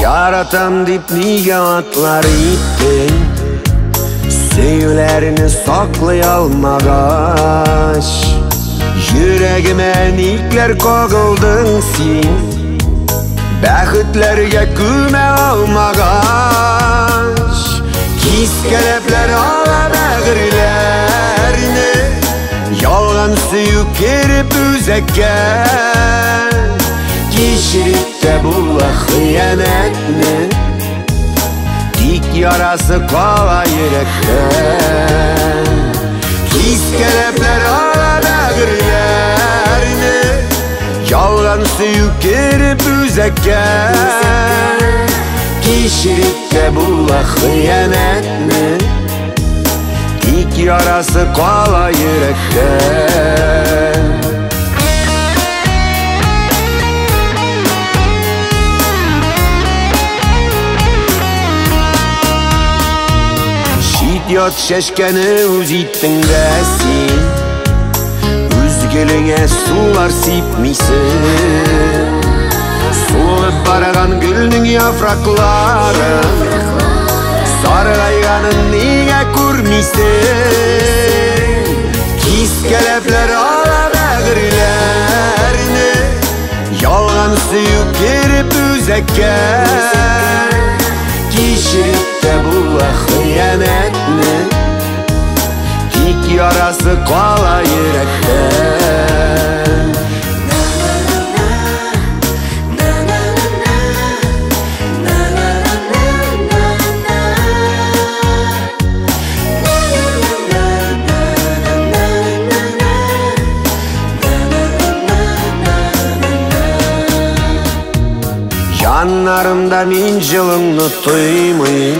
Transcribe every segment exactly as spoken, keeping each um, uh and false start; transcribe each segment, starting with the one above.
Yaratam dipliğe atlar itti, sevgilerini saklayalmagaç. Yüreğime nikler koguldun sen, baxtlarga kulma almagaç. Kiskelepler ala bağırlarını, yolgan suyup kerip üzekka. Kişirip de bu hıyanetni, dik yarası kola yürekte. Kiskelepler ala bağırlarını, yolgan suyup kerip üzekka. Kişirip de bu hıyanetni, dik yarası kola yürekte. Yot şeşkeni uzittin desin, üzgülüne sular sipmisin. Sulup baragan gülnün yafrakları, sarılayganın niye kurmisin? Kiskelepler ala bağırlarını, yolgan suyup kerip üzekka. Kişirip de bu hıyanetni, dik yarası kola yürekte. Yanlarımda min yılını tuymayın,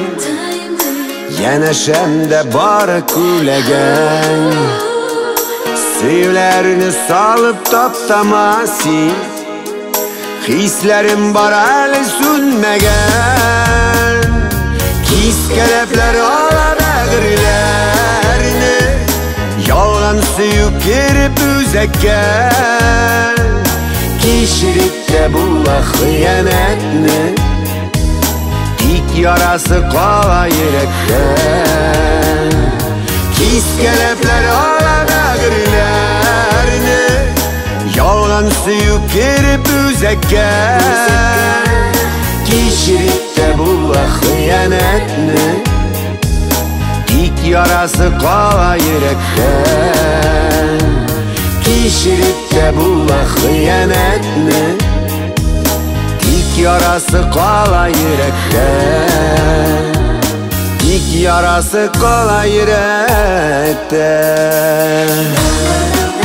yeneşemde barı külegen. Suylerini salıp toptamasın, hislerim barali sünmegen. Kiskelepler ala bağırlarını, yolgan suyup kerip üzekka. Kişirip de bu hıyanetni, dik yarası kola yürekte. Kiskelepler ala bağırlarını, yolgan suyup kerip üzekka. Kişirip de bu hıyanetni, dik yarası kola yürekte. Kişirip de bu hıyanetni, dik yarası kola yürekte. Dik yarası kola yürekte.